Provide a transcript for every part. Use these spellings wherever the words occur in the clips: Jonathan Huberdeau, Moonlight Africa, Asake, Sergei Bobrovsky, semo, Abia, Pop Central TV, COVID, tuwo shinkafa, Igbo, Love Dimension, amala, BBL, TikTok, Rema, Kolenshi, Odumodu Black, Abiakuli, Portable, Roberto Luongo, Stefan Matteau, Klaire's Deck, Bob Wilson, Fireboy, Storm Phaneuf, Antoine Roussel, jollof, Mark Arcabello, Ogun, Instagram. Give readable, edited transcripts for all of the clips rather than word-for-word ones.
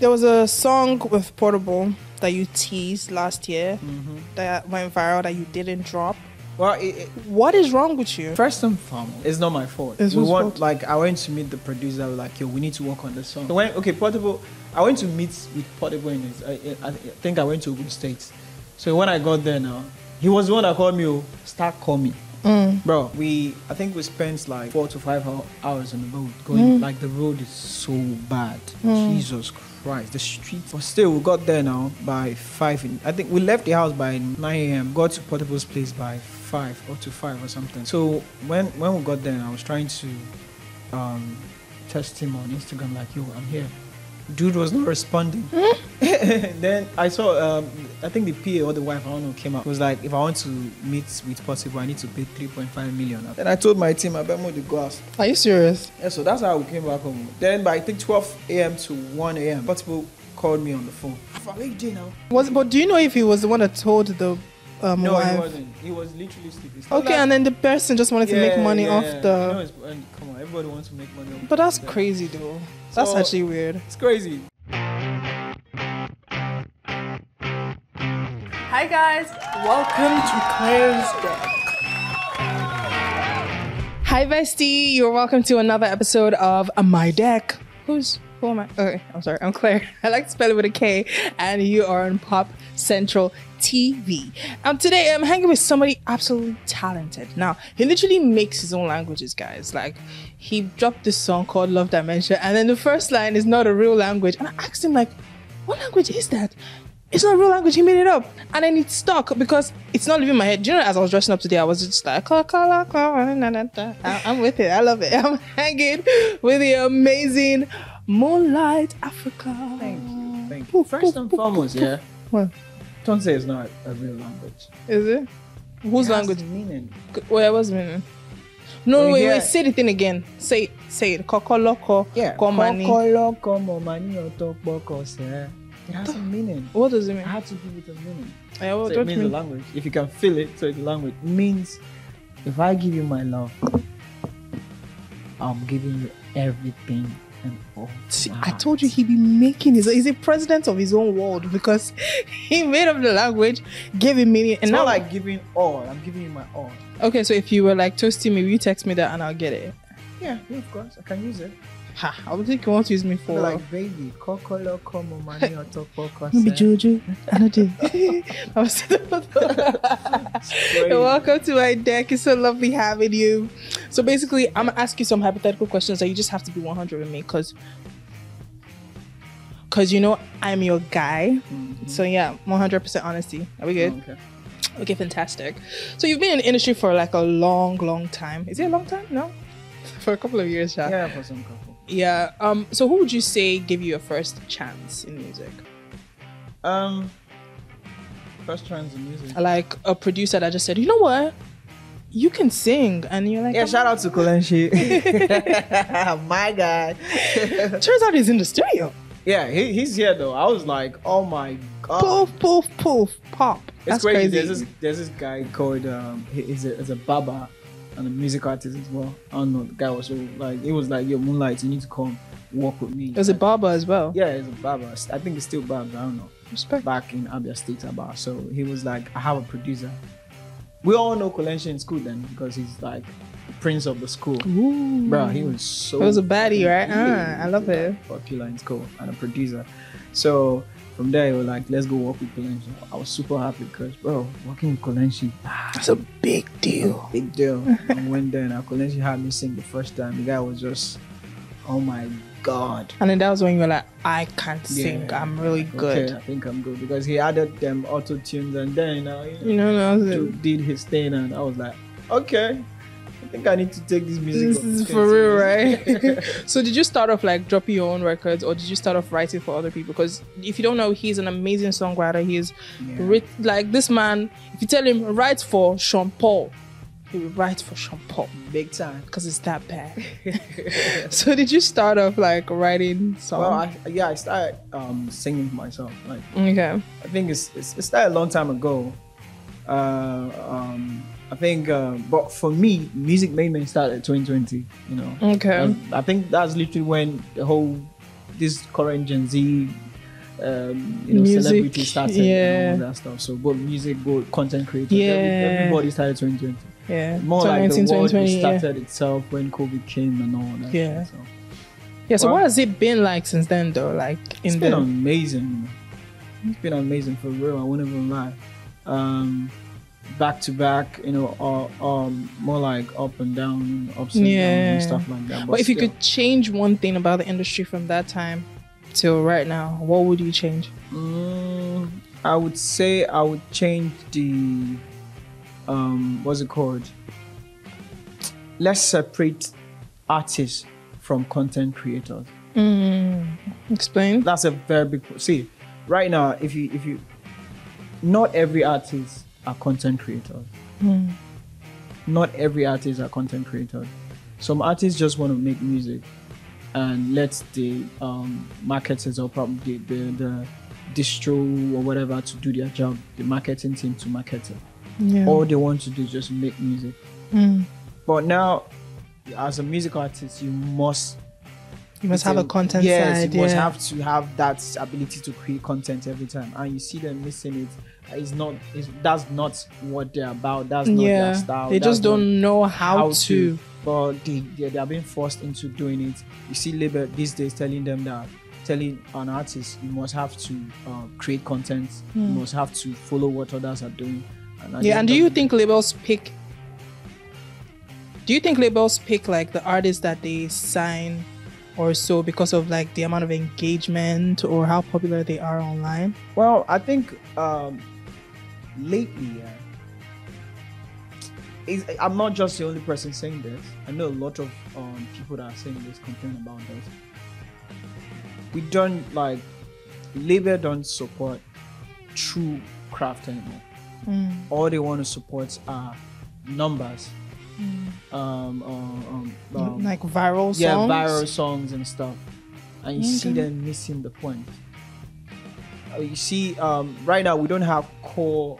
There was a song with Portable that you teased last year that went viral that you didn't drop. Well, what is wrong with you? First and foremost, it's not my fault. It's we want, fault. Like, I went to meet the producer. I was like, yo, we need to work on this song. So when, okay, Portable, I went to meet with Portable in his, I think I went to Ogun State. So when I got there now, he was the one that called me, oh, start calling me. Bro, I think we spent like 4 to 5 hours on the road going, like the road is so bad. Jesus Christ, the street. But still, we got there now by 5. I think we left the house by 9 a.m. Got to Portable's place by 5 or 5 or something. So when we got there, I was trying to test him on Instagram, like, yo, I'm here. Dude was not responding. Then I saw, I think the PA or the wife, I don't know, came up. It was like, if I want to meet with Portable, I need to pay 3.5 million. Then I told my team, I bet more the glass. Are you serious? Yeah, so that's how we came back home. Then by, I think, 12 a.m. to 1 a.m., Portable called me on the phone. But do you know if he was the one that told the No, wife? He wasn't. He was literally sleeping. Okay, like, and then the person just wanted to make money off the... You know, come on, everybody wants to make money off But that's crazy, though. That's actually weird. It's crazy. Hi guys, welcome to Klaire's Deck. Hi bestie, you're welcome to another episode of My Deck. Who am I? Okay, I'm sorry, I'm Claire. I like to spell it with a K. And you are on Pop Central TV. Today I'm hanging with somebody absolutely talented. Now, he literally makes his own languages, guys. Like, he dropped this song called Love Dimension, and then the first line is not a real language. And I asked him, like, what language is that? It's not a real language, he made it up. And then it stuck because it's not leaving my head. Do you know, as I was dressing up today, I was just like, I'm with it, I love it. I'm hanging with the amazing Moonlight Africa. Thank you. First and foremost, yeah. What? Don't say it's not a real language. Is it? Whose language? What's the meaning? Well, what's the meaning? No, wait, say the thing again. Say it. Kokoloko, komani. Kokoloko, momani, otokboko, sir. It has a meaning. What does it mean? I had to give it a meaning. So it means a language. If you can feel it, so it's a language. It means, if I give you my love, I'm giving you everything. See, I told you he'd be making his. He's a president of his own world because he made up the language, gave it meaning, and now like giving all. I'm giving you my all. Okay, so if you were like toasting me, will you text me that and I'll get it? Yeah, of course, I can use it. Ha! I don't think you want to use me for like baby. Kokolo komo mani otopoko. Maybe Jojo. I don't do. I was. Welcome to My Deck. It's so lovely having you. So basically, I'm gonna ask you some hypothetical questions that you just have to be 100 with me, cause you know I'm your guy. So yeah, 100% honesty. Are we good? Oh, okay. Okay, fantastic. So you've been in the industry for like a long, long time. Is it a long time? No, for a couple of years. Yeah, for some couple. Yeah. So who would you say gave you a first chance in music? First chance in music. Like a producer that just said, you know what? You can sing. And you're like... Yeah, shout out to Kolenshi. My God. Turns out he's in the studio. Yeah, he's here though. I was like, oh my God. Poof, pop. That's crazy. There's this guy called... he's a baba. And a music artist as well. I don't know, the guy was so like, it was like, yo, Moonlight, you need to come work with me. It was like, a barber as well. Yeah, it's a barber. I think it's still barber, I don't know. Respect. Back in Abia State, Abba. So he was like, I have a producer. We all know Kolenshi in school then because he's like the prince of the school. Ooh. Bro, he was so... It was a baddie, right? I love it. Popular in school and a producer. So from there, we were like, let's go work with Kolenshi. I was super happy because, bro, working with Kolenshi, that's a big deal. A big deal. I went there and Kolenshi had me sing the first time. The guy was just, oh my God. And then that was when you were like, I can't sing. I'm really good. Okay, I think I'm good. Because he added them auto-tunes and then, you know, did his thing. And I was like, okay, I think I need to take this music. This is for real, right? So did you start off like dropping your own records or did you start off writing for other people? Because if you don't know, he's an amazing songwriter. He's like this man, if you tell him, write for Sean Paul, he will write for Sean Paul. Big time. Because it's that bad. So did you start off like writing songs? Well, I started singing for myself. Like, okay. I think it started a long time ago. I think, but for me, music made me start at 2020, you know. Okay. I think that's literally when the whole, this current Gen Z celebrity started, and all that stuff. So both music, both content creators, everybody started 2020. Yeah, more like the world started itself when COVID came and all that. Yeah, so. Yeah. So well, what has it been like since then, though? Like, it's been amazing. It's been amazing for real. I won't even lie. Back to back, more like up and down, ups and downs and stuff like that. But if you could change one thing about the industry from that time till right now, what would you change? I would say I would change the what's it called? Let's separate artists from content creators. Explain. That's a very big right now. If you not every artist are content creators. Not every artist are content creators. Some artists just want to make music and let the marketers or probably the distro or whatever to do their job, the marketing team to market it. Yeah. All they want to do is just make music. But now, as a music artist, you must have a content side. You must have to have that ability to create content every time. And you see them missing it. That's not what they're about. That's not their style. They just don't know how to. But they are being forced into doing it. You see label these days telling them that, telling an artist, you must have to create content. You must have to follow what others are doing. And and do you think labels pick like the artists that they sign or so because of like the amount of engagement or how popular they are online? Well, I think lately, I'm not just the only person saying this. I know a lot of people that are saying this, complain about this. We don't label don't support true craft anymore. All they want to support are numbers, like viral songs. Yeah, viral songs and stuff. And you see them missing the point. You see, right now we don't have core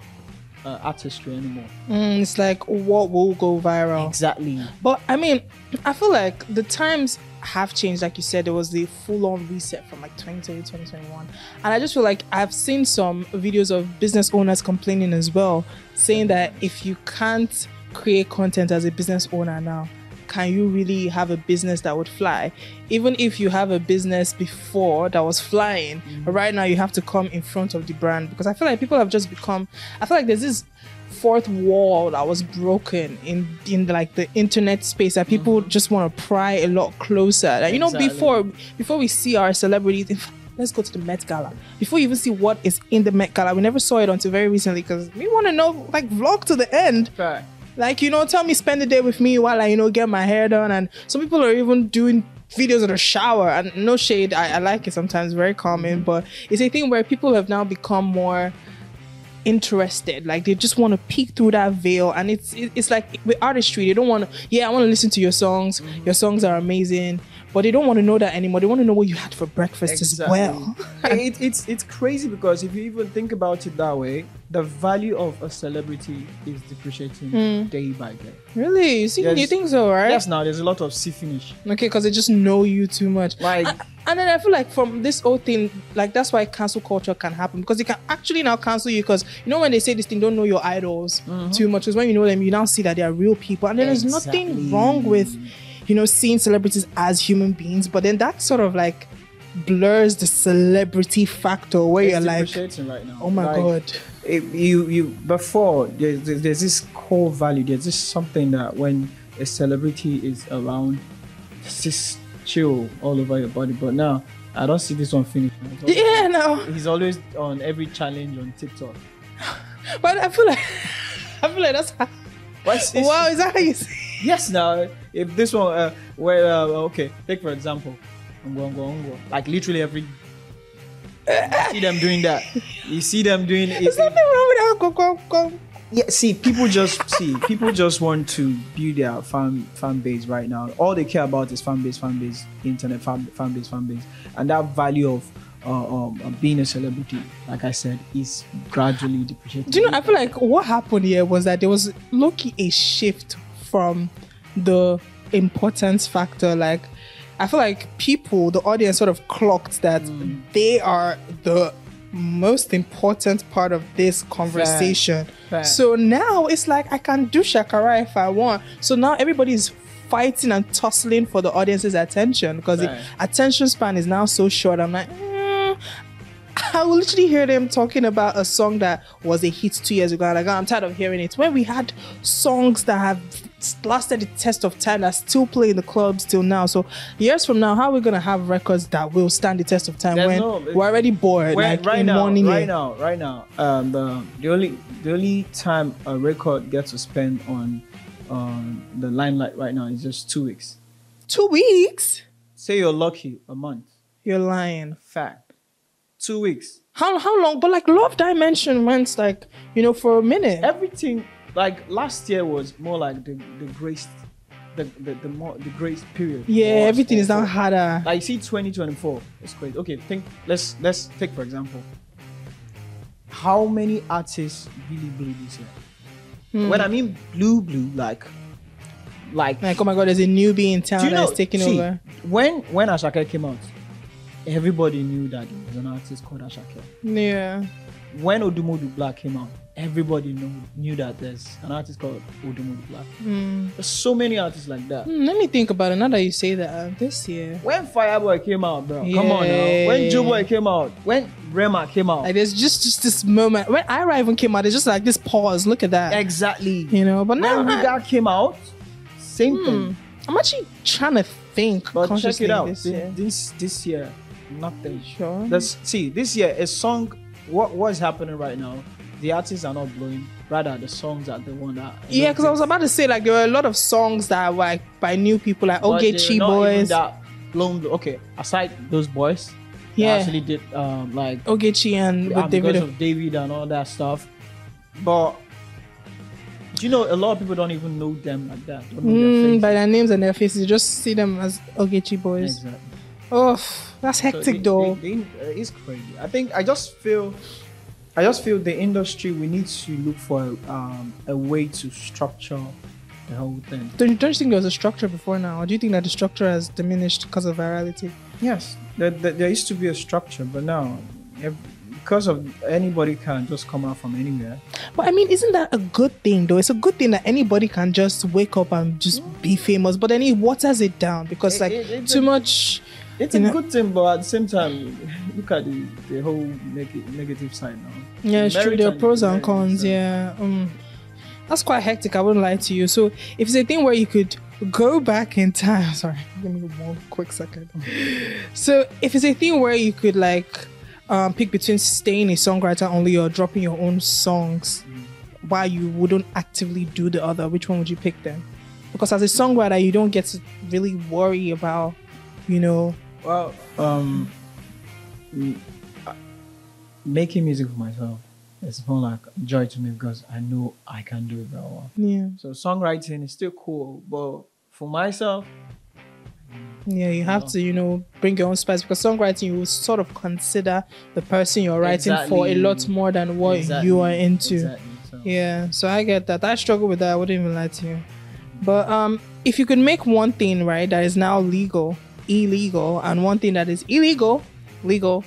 artistry anymore. It's like what will go viral. Exactly. But I mean, I feel like the times have changed. Like you said, there was the full-on reset from like 2020 to 2021, and I just feel like I've seen some videos of business owners complaining as well, saying that if you can't create content as a business owner now, can you really have a business that would fly? Even if you have a business before that was flying, right now you have to come in front of the brand, because I feel like people have just become, I feel like there's this fourth wall that was broken in like the internet space, that people just want to pry a lot closer. Like, before we see our celebrities, let's go to the Met Gala. Before you even see what is in the Met Gala, we never saw it until very recently, because we want to know, like, vlog to the end. Right. Like, tell me, spend the day with me while I, get my hair done. And some people are even doing videos in the shower, and no shade. I like it sometimes, very calming, but it's a thing where people have now become more interested. Like, they just want to peek through that veil, and it's like with artistry, they don't want to, I want to listen to your songs. Your songs are amazing, but they don't want to know that anymore. They want to know what you had for breakfast as well. it's crazy, because if you even think about it that way, the value of a celebrity is depreciating day by day. Really? You think so, right? Yes, now there's a lot of finish. Okay, because they just know you too much. Like. And then I feel like from this whole thing, like, that's why cancel culture can happen, because they can actually now cancel you, because when they say this thing, don't know your idols too much, because when you know them, you now see that they are real people. And then there's nothing wrong with, seeing celebrities as human beings, but then that sort of like blurs the celebrity factor, where it's depreciating right now. Oh my God. Before, there's this core value, there's just something that when a celebrity is around, it's just chill all over your body. But now I don't see this one finished. He's always on every challenge on TikTok. But I feel like that's how. Wow, is that how you see? Yes. Now if this one okay, take for example Ngo. Like, literally every you see them doing that. You see them doing there's nothing wrong with that. Yeah, people just want to build their fan base right now. All they care about is fan base, internet fan base, and that value of being a celebrity, like I said, is gradually depreciating. Do you know? I feel like what happened here was that there was low-key a shift from the importance factor. Like, I feel like people, the audience sort of clocked that they are the most important part of this conversation. Fair. So now it's like, I can do Shakara if I want. So now everybody's fighting and tussling for the audience's attention because the attention span is now so short. I'm like, I will literally hear them talking about a song that was a hit 2 years ago, and I go, I'm tired of hearing it. When we had songs that have lasted the test of time that still play in the clubs till now. So years from now, how are we gonna have records that will stand the test of time we're already bored? Like right now, the only time a record gets to spend on the limelight right now is just 2 weeks. 2 weeks? Say you're lucky, a month. You're lying. Fact. 2 weeks. How long? But like Love Dimension went like, you know, for a minute. Everything, like last year was more like the grace period. Yeah, everything is now harder. Like see 2024, it's crazy. Okay, let's take for example, how many artists really blew this year? When I mean blue, like oh my God, there's a newbie in town that's taking over. When Asake came out, everybody knew that there was an artist called Asake. Yeah. When Odumodu Black came out, everybody knew that there's an artist called Odumodu Black. There's so many artists like that. Let me think about it now that you say that. This year. When Fireboy came out, bro. Yay. Come on now. When Joeboy came out. When Rema came out. Like there's just this moment. When Ira even came out, it's just like this pause. Look at that. Exactly. You know, but now. When Riga came out, same thing. I'm actually trying to think. But check it out. This year. Nothing. Sure. See, this year, a song, what's happening right now, the artists are not blowing. Rather, the songs are the one that... Yeah, because I was about to say, like, there were a lot of songs that were like, by new people, like Ogechi Boys. That blown, okay, aside those boys, yeah, they actually did, like... Ogechi and David and all that stuff. But, you know, a lot of people don't even know them like that. Don't know their faces. By their names and their faces, you just see them as Ogechi Boys. Exactly. Oh, that's hectic, so though. It's crazy. I think I just feel the industry, we need to look for a way to structure the whole thing. Don't you think there was a structure before now? Or do you think that the structure has diminished because of virality? Yes, there used to be a structure, but now because of anybody can just come out from anywhere. But I mean, isn't that a good thing though? It's a good thing that anybody can just wake up and just be famous, but then it waters it down because much. It's a good thing, but at the same time, look at the whole negative side now. Yeah, it's true. There are pros and cons, yeah. That's quite hectic, I wouldn't lie to you. So if it's a thing where you could go back in time... Sorry, give me one quick second. So if it's a thing where you could like pick between staying a songwriter only or dropping your own songs while you wouldn't actively do the other, which one would you pick then? Because as a songwriter, you don't get to really worry about, you know... Well, making music for myself, it's more like joy to me because I know I can do it very well. Yeah. So songwriting is still cool, but for myself... Yeah, you have to, you know, bring your own spice because songwriting, you will sort of consider the person you're writing for a lot more than what you are into. So. Yeah, so I get that. I struggle with that, I wouldn't even lie to you. But if you could make one thing, right, that is now legal... illegal, and one thing that is illegal legal,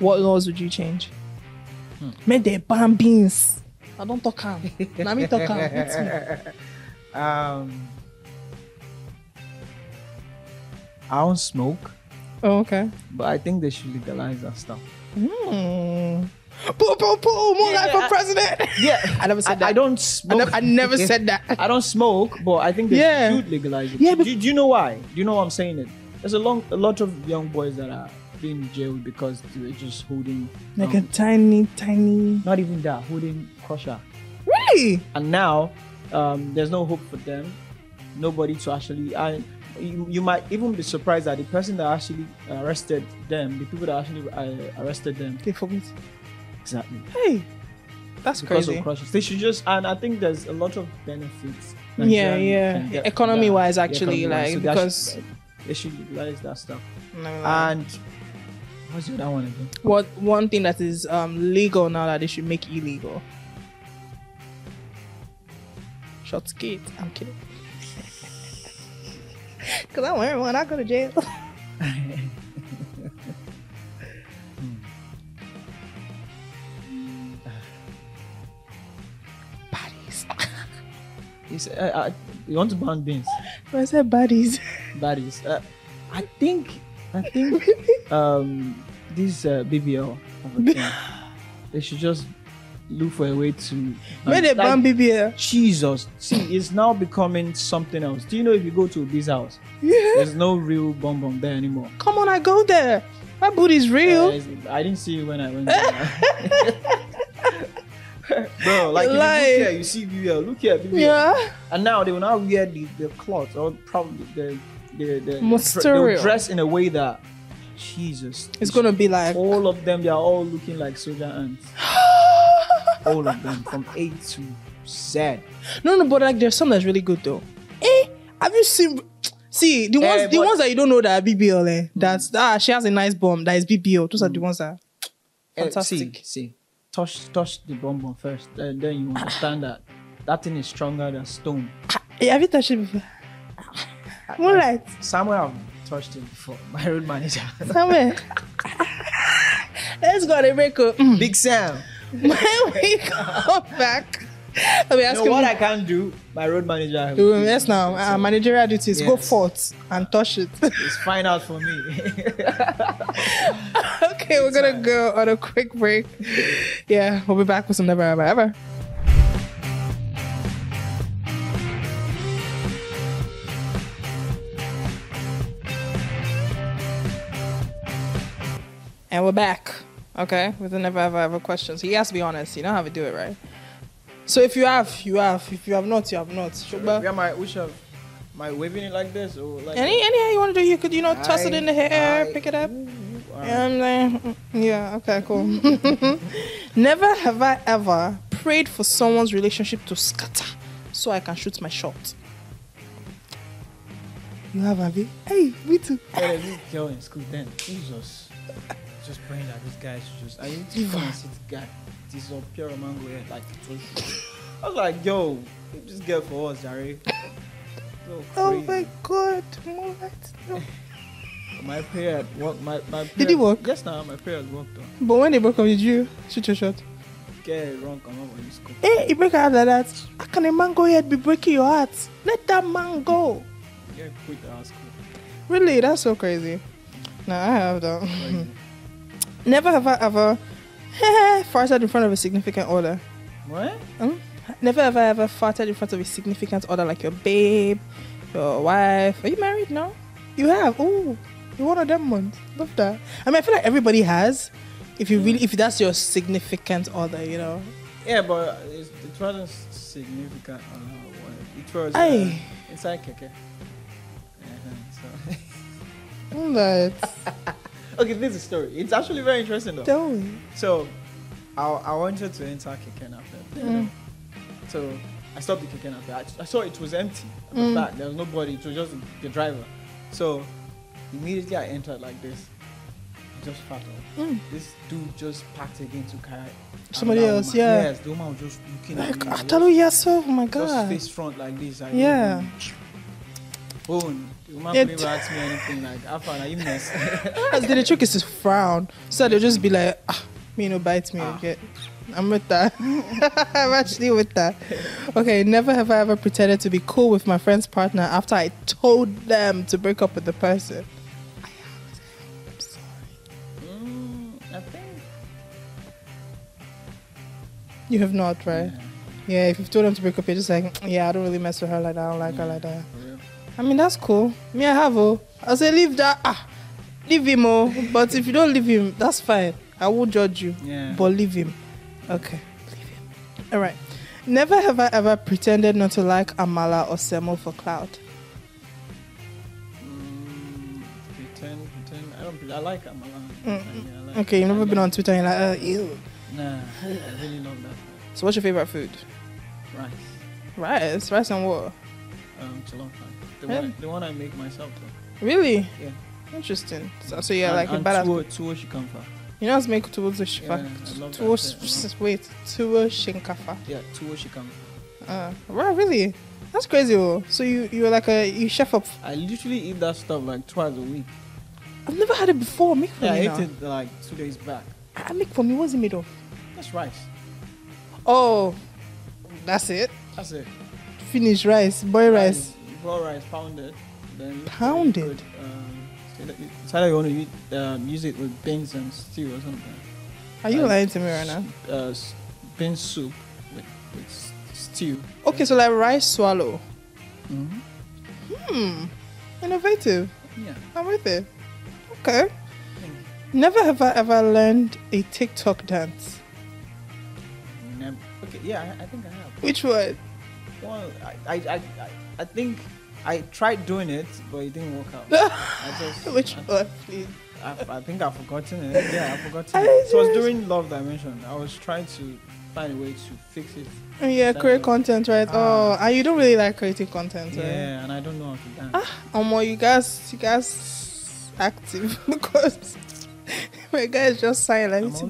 what laws would you change? Make the ban beans. I don't talk calm. Let me talk calm. I don't smoke. Oh, okay. But I think they should legalize that stuff. Poo, more life for president. Yeah. I never said that. I don't smoke. I never said that. I don't smoke, but I think they should legalize it. Yeah, do you know why? Do you know why I'm saying it? There's a lot of young boys that are being jailed because they're just holding... like a tiny... Not even that, holding crusher. Really? And now, there's no hope for them. Nobody to actually... You might even be surprised that the person that actually arrested them, the people that actually arrested them... They forget. Exactly. Hey, that's crazy. Because of crushers. They should just... And I think there's a lot of benefits. Yeah. Economy-wise, actually. Because... They should utilize that stuff. And what's that one again? What one thing that is legal now that they should make illegal? Short skate. I'm kidding. Cause I'm wearing one. I go to jail. Baddies. You want to burn beans? I said baddies. Baddies. I think this BBL of a thing, they should just look for a way to where they ban BBL. Jesus, see, it's now becoming something else. Do you know if you go to this house, there's no real bonbon there anymore? Come on, I go there. My booty's real. I didn't see you when I went there. Bro, like if you look here, you see BBL. Look here, BBL. Yeah. And now they will now wear the cloth or probably the dress in a way that Jesus. It's gonna be like all of them. They are all looking like soldier ants. All of them from A to Z. No, but like there's some that's really good though. Have you seen? See the ones that you don't know that are BBL. That's she has a nice bomb that is BBL. Those are the ones that are fantastic. See, touch the bomb first, and then you understand that thing is stronger than stone. Have you touched it before? Moonlight. Somewhere I've touched him before. My road manager. Somewhere. Let's go on a break-up. Big Sam. When we come back, I'll be asking what I can do. My road manager. Yes, now managerial duties. Yes. Go forth and touch it. It's fine out for me. Okay, we're gonna go on a quick break. Yeah, we'll be back with some Never Ever Ever. And we're back, okay, with the Never Ever Ever questions. He has to be honest. You know how we do it, right? So if you have, you have. If you have not, you have not. Shugba? Am I waving it like this or like any hair you want to do? You could, you know, toss it in the hair, pick it up. Yeah. Okay. Cool. Never have I ever prayed for someone's relationship to scatter so I can shoot my shot. You have, Abby? Hey, me too. Hey, this girl in school then. Jesus. Just praying that this guy should just. I need to see this guy. This is pure mango hair, like I was like, yo, keep this girl for us, Jerry. Oh my God, Moonlight. No. My prayer, what my prayer, did it work? Yes, now my prayer worked. On. But when they broke up, did you shoot your shot? Get wrong, come on, when you score. Hey, you break out like that. How can a mango head be breaking your heart? Let that man go. Yeah, quit the house. Really, that's so crazy. No, I have that. Never have I ever farted in front of a significant other. What? Never have I ever farted in front of a significant other, like your babe, your wife. Are you married now? You have. Oh, you're one of them ones. Love that. I mean, I feel like everybody has. If you really, if that's your significant other, you know. Yeah, but it wasn't significant. It was. Inside keke. Okay, this is a story. It's actually very interesting though. Tell me. So, I wanted to enter Keken after. So, I stopped the Keken after. I saw it was empty at the back. There was nobody. It was just the driver. So, immediately I entered like this. I just packed up. This dude just packed again to carry somebody else, yeah. Yes, the woman was just looking at me. I tell you, yes, so, oh my God. Just face front like this. You might never ask me anything like, I found you mess. The trick is to frown. So they'll just be like, you know, bite me. Okay. I'm with that. I'm actually with that. Okay, never have I ever pretended to be cool with my friend's partner after I told them to break up with the person. I haven't. I'm sorry. I think. You have not, right? Yeah, if you've told them to break up, you're just like, yeah, I don't really mess with her like that. I don't like her like that. I mean, that's cool. Me, I have. I say, leave that. Leave him. But if you don't leave him, that's fine. I won't judge you. Yeah. But leave him. Okay. Leave him. All right. Never have I ever pretended not to like amala or semo for cloud. Pretend. I like amala. I like okay, you've never been on Twitter and you're like, ew. Nah, I really love that. So what's your favorite food? Rice. Rice and what? Jollof. The one I make myself though. Really? Yeah. Interesting. So yeah, like a badass. Tuwo shinkafa. You know how to make tuwo shinkafa? Yeah, tuwo shinkafa. Yeah, tuwo shinkafa. Wow, really? That's crazy. So you were like you chef up. I literally eat that stuff like twice a week. I've never had it before. Make for me now. I ate it like 2 days back. Make for me. What's it made of? That's rice. Oh, that's it. That's it. Finish rice, boil rice. You boil rice, pound it. Then pounded. It's either you want to eat, use it with beans and stew or something. Are you lying to me right now? Bean soup with stew. Okay, so like rice swallow. Mm-hmm. Innovative. Yeah. I'm with it. Okay. Never have I ever learned a TikTok dance. Never. Okay, yeah, I think I have. Which one? Well, I think I tried doing it, but it didn't work out. Which one, please? I think I've forgotten it. Yeah, I've forgotten it. So I was doing Love Dimension. I was trying to find a way to fix it. Yeah, create content, right? And you don't really like creating content, right? Yeah, and I don't know how to dance. You guys active because my guy is just silent.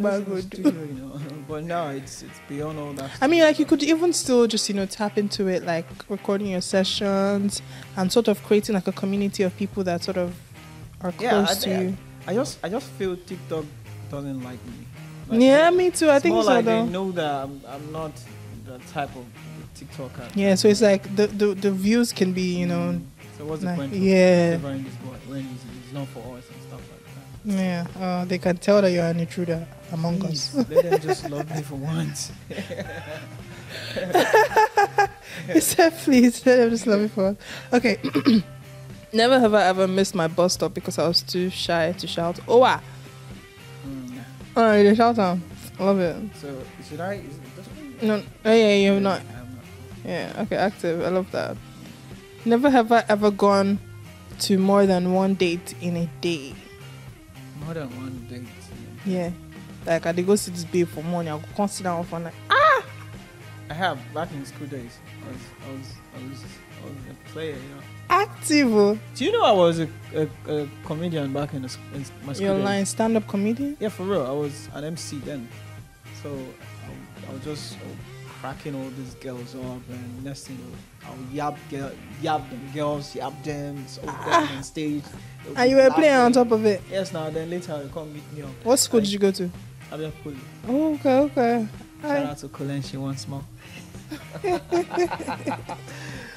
But now it's beyond all that. I mean, like you could even still just tap into it, like recording your sessions and sort of creating like a community of people that sort of are close to you. I just feel TikTok doesn't like me. Like, yeah, me too. I think so. Like they know that I'm not the type of TikToker. Yeah, so it's like the views can be, So what's the point? Yeah. When it's not for us and stuff like that. Yeah, they can tell that you're an intruder among us. Let them just love me for once. Please, let them just love me for once. Okay. Never have I ever missed my bus stop because I was too shy to shout. Oh, wow. All right, you shout out. I love it. So, should I? Is it this one? No. Oh, yeah, you're not. I'm not. Yeah, okay, active. I love that. Never have I ever gone to more than one date in a day. More than one date? Yeah. Like, I did go see this babe for money. I go sit down for night. Ah! I have, back in school days. I was a player, Active. Do you know I was a comedian back in my school? You're lying, stand-up comedian? Yeah, for real. I was an MC then. So I was just cracking all these girls up and next thing I would yab them, on stage. And you were playing on top of it? Yes, now then later they come meet me up. What school did you go to? Abiakuli. Oh, okay. Shout out to Kolenshi once more.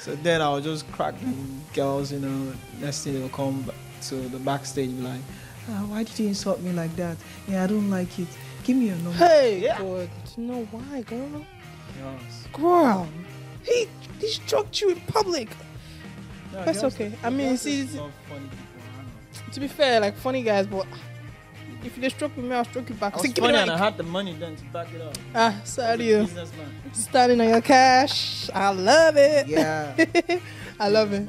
So then I would just crack them girls, next thing they'll come to the backstage and be like, why did you insult me like that? Yeah, I don't like it. Give me your number. Hey, yeah. God. No, why, girl? Yes. Girl, he struck you in public. No, that's okay. I mean, see, funny people, to be fair, like funny guys, but if they struck with me, I'll struck you back. I was funny and I had the money then to back it up. Sorry, you. Standing on your cash. I love it. Yeah. I love it.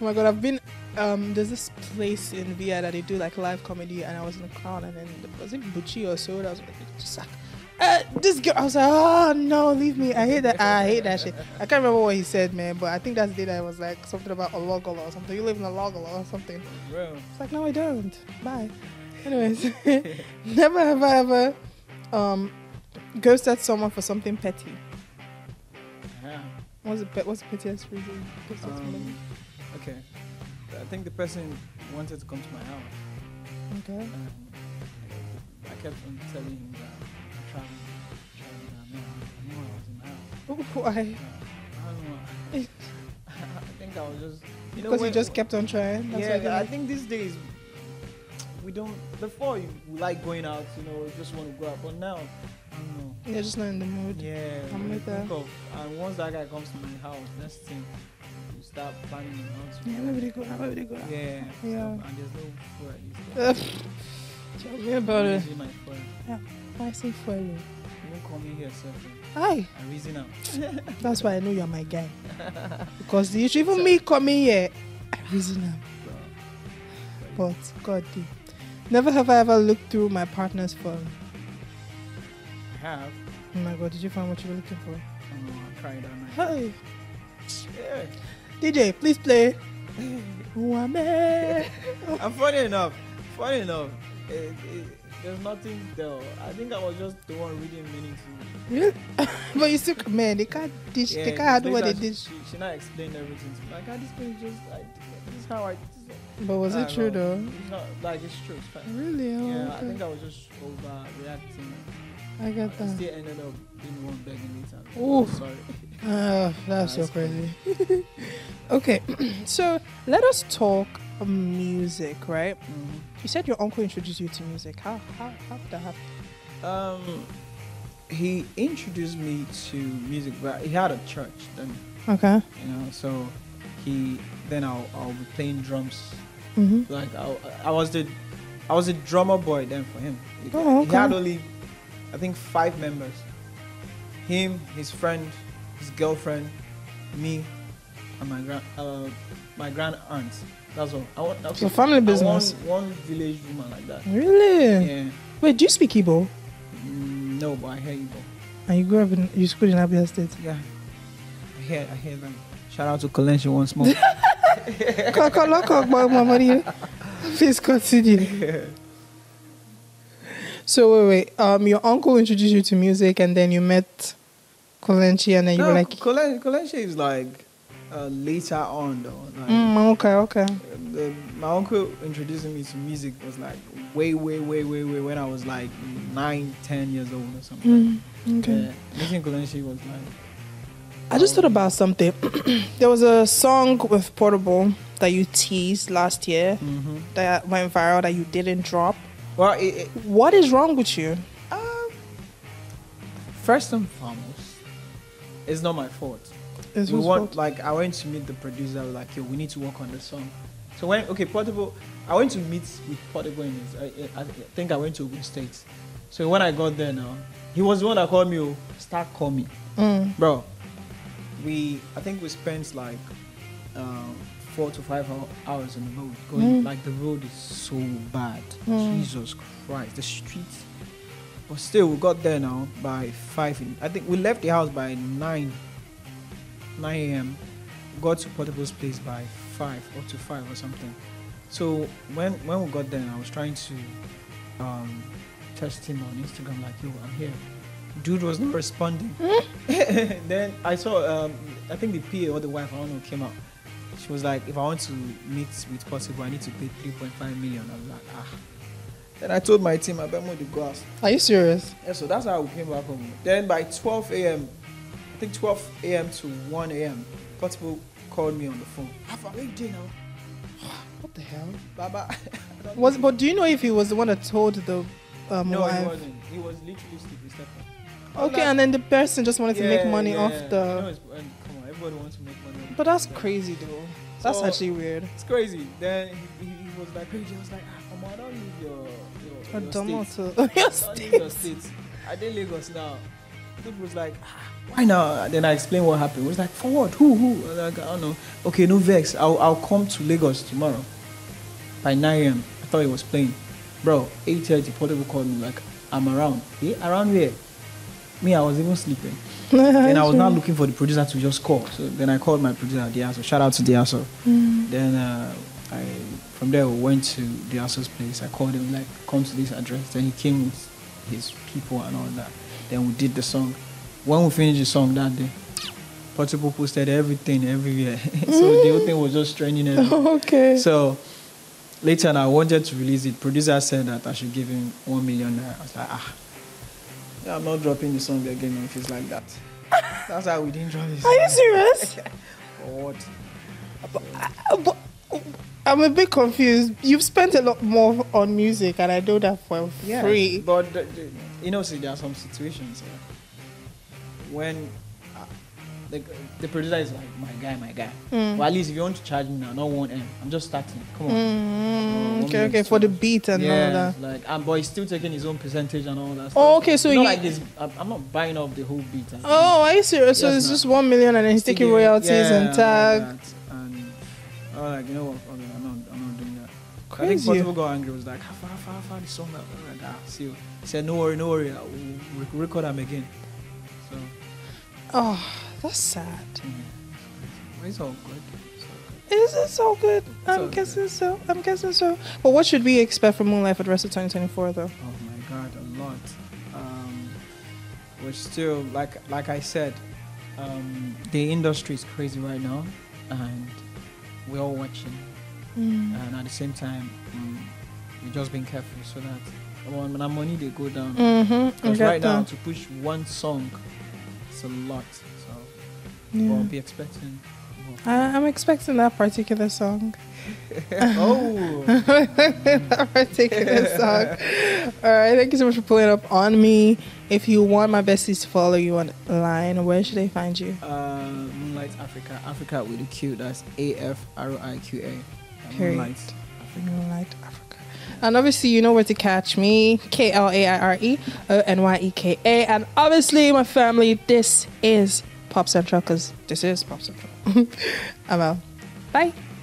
Oh my God, I've been, there's this place in Via that they do like live comedy and I was in the crowd and then, was it Bucci or so? I was like, just like, this girl, I was like, oh no, leave me. I hate that shit. I can't remember what he said, man, but I think that's the day that it was like something about a logolo or something. You live in a logolo or something. Real. It's like, no, I don't. Bye. Anyways, never have I ever ghosted someone for something petty. Yeah. What's the pettiest reason? Okay. I think the person wanted to come to my house. Okay. I kept on telling him that I'm traveling. I was in my house. Why? I don't know. I think I was just... Because you just kept on trying? That's yeah, I think these days... We don't. Before you like going out, you just want to go out. But now, I don't know. You're just not in the mood. Yeah, I'm with that. And once that guy comes to my house, next thing you start planning out. Yeah, maybe they go out. Yeah. Yeah. And there's no food. Tell about it. Yeah. Why say for you? You don't call me here, sir. Hi. I'm reason out. That's why I know you're my guy. Because the issue, even me coming here, I reason out. But God, dear. Never have I ever looked through my partner's phone. I have. Oh my God, did you find what you were looking for? Oh no, I cried that night. Hey! Yeah. DJ, please play. And funny enough, there's nothing there. I think I was just the one reading meaning to me. But you still, man, they can't do what they did. She not explained everything to me. Like, this is how I... But was it true though? It's not, like, it's true. It's fine. Really? Oh, yeah, okay. I think I was just overreacting. I got that. I still ended up being one begging later. Oof. Sorry. That's so crazy. Okay, so let us talk music, right? Mm-hmm. You said your uncle introduced you to music. How did that happen? He introduced me to music, but he had a church then. Okay. You know, so he then I'll be playing drums. Mm-hmm. Like I was a drummer boy then for him. Oh, okay. He had only, I think, 5 members. Him, his friend, his girlfriend, me, and my grand aunt. That's all. That's a family business. One village woman like that. Really? Yeah. Wait, do you speak Igbo? No, but I hear Igbo. And you grew up in, you schooled in Abia State? Yeah. I hear them. Shout out to Kolenshi once more. Please continue. So wait. Your uncle introduced you to music, and then you met Kolenshi, and then you were like... Kolenshi is like later on though. Like, okay. My uncle introducing me to music was like way when I was like 9-10 years old or something. Okay. Meeting Kolenshi was like... I just thought about something. There was a song with Portable that you teased last year that went viral that you didn't drop. Well, what is wrong with you? First and foremost, it's not my fault. It's his fault. Like, I went to meet the producer. Like, yo, we need to work on the song. So when Portable, I went to meet with Portable. I think I went to Ogun State. So when I got there now, he was the one that called me. Start calling, bro. I think we spent like 4 to 5 hours on the road going. Like, the road is so bad. Jesus Christ, the streets. But still, we got there now by 5. I think we left the house by 9 a.m. Got to Portable's place by 5 or something. So when we got there, I was trying to text him on Instagram, like, yo, I'm here. Dude was not responding. Then I saw I think the PA or the wife, I don't know, came out. She was like, if I want to meet with Portable, I need to pay 3.5 million. I was like, ah. Then I told my team I bet more to go out. Are you serious? Yeah, so that's how we came back home. Then by 12 a.m. I think 12 a.m. to 1 a.m. Portable called me on the phone. What the hell? Baba. But do you know if he was the one that told the No, wife? He wasn't. He was literally sleeping. Okay, and then the person just wanted to make money off the... You know, come on, everybody wants to make money off. But that's crazy, though. That's actually weird. It's crazy. Then he was like, crazy. I was like, come on, I don't leave your state. I did Lagos now. Dude was like, why not? Then I explained what happened. He was like, for what? Who? I was like, I don't know. Okay, no vex. I'll come to Lagos tomorrow. By 9 a.m. I thought he was playing. Bro, 8:30, Portable called me like, I'm around. Yeah, around here. Me, I was even sleeping. Then I was not looking for the producer to just call. So then I called my producer, Diaso. Shout out to Diaso. Then from there, we went to Diaso's place. I called him, like, come to this address. Then he came with his people and all that. Then we did the song. When we finished the song that day, Portable posted everything everywhere. So the whole thing was just trending everything. Okay. So later on, I wanted to release it. Producer said that I should give him 1 million. I was like, I'm not dropping the song again if it's like that. That's how we didn't drop this. Are you serious? What? But I'm a bit confused. You've spent a lot more on music, and I do that for free. Yes, but you know, see, there are some situations when the producer is like, my guy. Well, at least if you want to charge me now, not 1M. I'm just starting. Come on. Okay, for the beat and all that. Like, but he's still taking his own percentage and all that stuff. Oh, okay, so like this, I'm not buying up the whole beat. Oh, are you serious? So it's just 1 million, and then he's taking royalties and tag. And I was like, you know what? I'm not doing that. Crazy. I think Portable got angry. Was like, how far this song? Like, see you. He said, no worry, we'll record them again. So. Oh, that's sad. It's all good. Is it so good? I'm guessing so. But what should we expect from Moonlight for the rest of 2024, though? Oh my God, a lot. We're still, like I said, the industry is crazy right now, and we're all watching. And at the same time, we've just been careful so that when our money they go down. Because right now to push one song, it's a lot. So we'll be expecting. I'm expecting that particular song. That particular song. All right, thank you so much for pulling up on me. If you want my besties to follow you online, where should they find you? Moonlight Africa. Africa with a Q. That's AFRIQA. Moonlight Africa. Moonlight Africa. And obviously, you know where to catch me, KLAIREONYEKA. And obviously, my family, this is Pop Central, because this is Pop Central. I'm out. Bye.